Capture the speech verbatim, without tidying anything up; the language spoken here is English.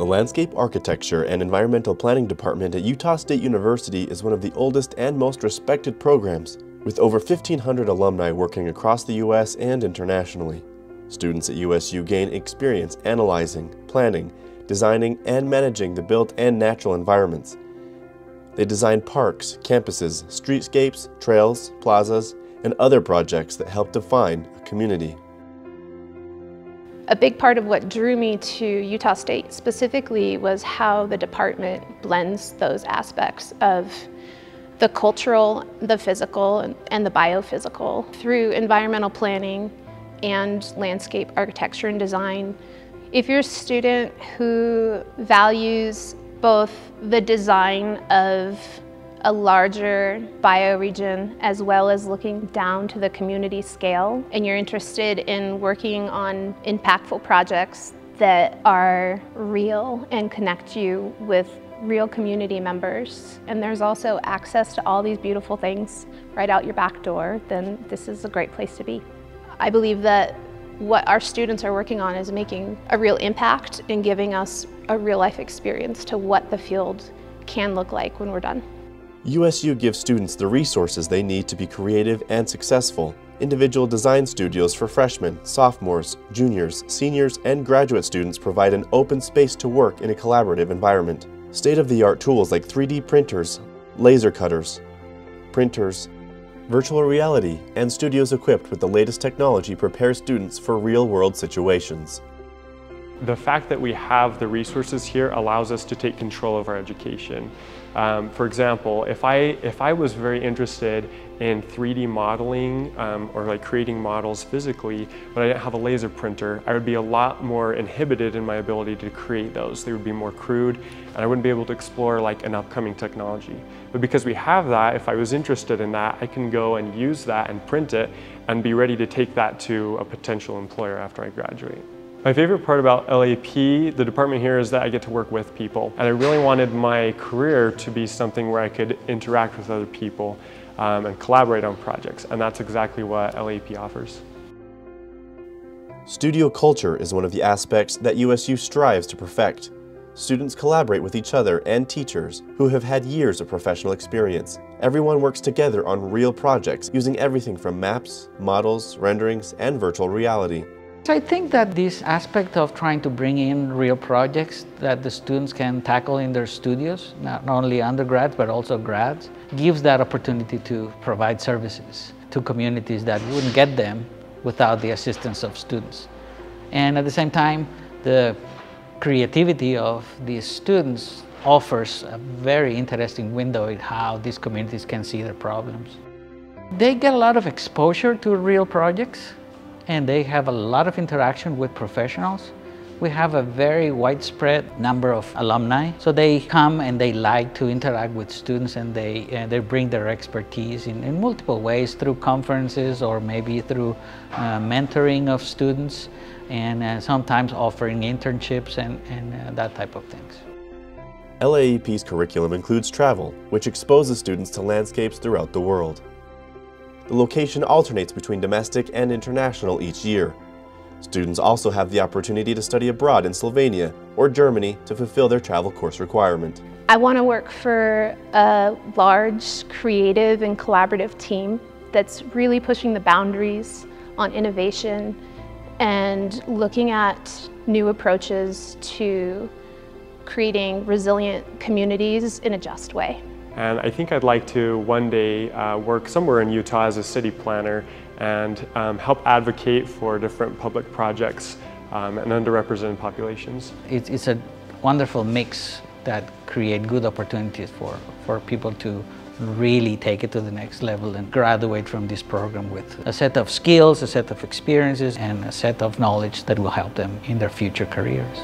The Landscape Architecture and Environmental Planning Department at Utah State University is one of the oldest and most respected programs, with over fifteen hundred alumni working across the U S and internationally. Students at U S U gain experience analyzing, planning, designing, and managing the built and natural environments. They design parks, campuses, streetscapes, trails, plazas, and other projects that help define a community. A big part of what drew me to Utah State specifically was how the department blends those aspects of the cultural, the physical, and the biophysical through environmental planning and landscape architecture and design. If you're a student who values both the design of a larger bioregion as well as looking down to the community scale, and you're interested in working on impactful projects that are real and connect you with real community members, and there's also access to all these beautiful things right out your back door, then this is a great place to be. I believe that what our students are working on is making a real impact and giving us a real life experience to what the field can look like when we're done. U S U gives students the resources they need to be creative and successful. Individual design studios for freshmen, sophomores, juniors, seniors, and graduate students provide an open space to work in a collaborative environment. State-of-the-art tools like three D printers, laser cutters, printers, virtual reality, and studios equipped with the latest technology prepare students for real-world situations. The fact that we have the resources here allows us to take control of our education. Um, for example, if I, if I was very interested in three D modeling um, or like creating models physically, but I didn't have a laser printer, I would be a lot more inhibited in my ability to create those. They would be more crude and I wouldn't be able to explore like an upcoming technology. But because we have that, if I was interested in that, I can go and use that and print it and be ready to take that to a potential employer after I graduate. My favorite part about L A E P, the department here, is that I get to work with people. And I really wanted my career to be something where I could interact with other people um, and collaborate on projects. And that's exactly what L A E P offers. Studio culture is one of the aspects that U S U strives to perfect. Students collaborate with each other and teachers who have had years of professional experience. Everyone works together on real projects using everything from maps, models, renderings, and virtual reality. So I think that this aspect of trying to bring in real projects that the students can tackle in their studios, not only undergrads but also grads, gives that opportunity to provide services to communities that wouldn't get them without the assistance of students. And at the same time, the creativity of these students offers a very interesting window into how these communities can see their problems. They get a lot of exposure to real projects, and they have a lot of interaction with professionals. We have a very widespread number of alumni, so they come and they like to interact with students, and they, uh, they bring their expertise in, in multiple ways through conferences or maybe through uh, mentoring of students, and uh, sometimes offering internships and, and uh, that type of things. L A E P's curriculum includes travel, which exposes students to landscapes throughout the world. The location alternates between domestic and international each year. Students also have the opportunity to study abroad in Slovenia or Germany to fulfill their travel course requirement. I want to work for a large, creative, and collaborative team that's really pushing the boundaries on innovation and looking at new approaches to creating resilient communities in a just way. And I think I'd like to one day uh, work somewhere in Utah as a city planner and um, help advocate for different public projects um, and underrepresented populations. It's, it's a wonderful mix that creates good opportunities for, for people to really take it to the next level and graduate from this program with a set of skills, a set of experiences, and a set of knowledge that will help them in their future careers.